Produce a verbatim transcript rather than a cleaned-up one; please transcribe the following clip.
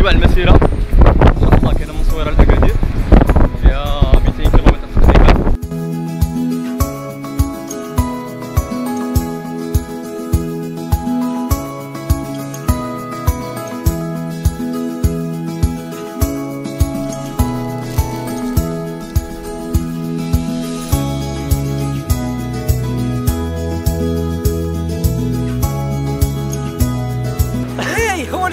أجواء المسيرة محطة كاينة مصورة لأكادير فيها مئتين كيلومتر تقريبا. Hey, what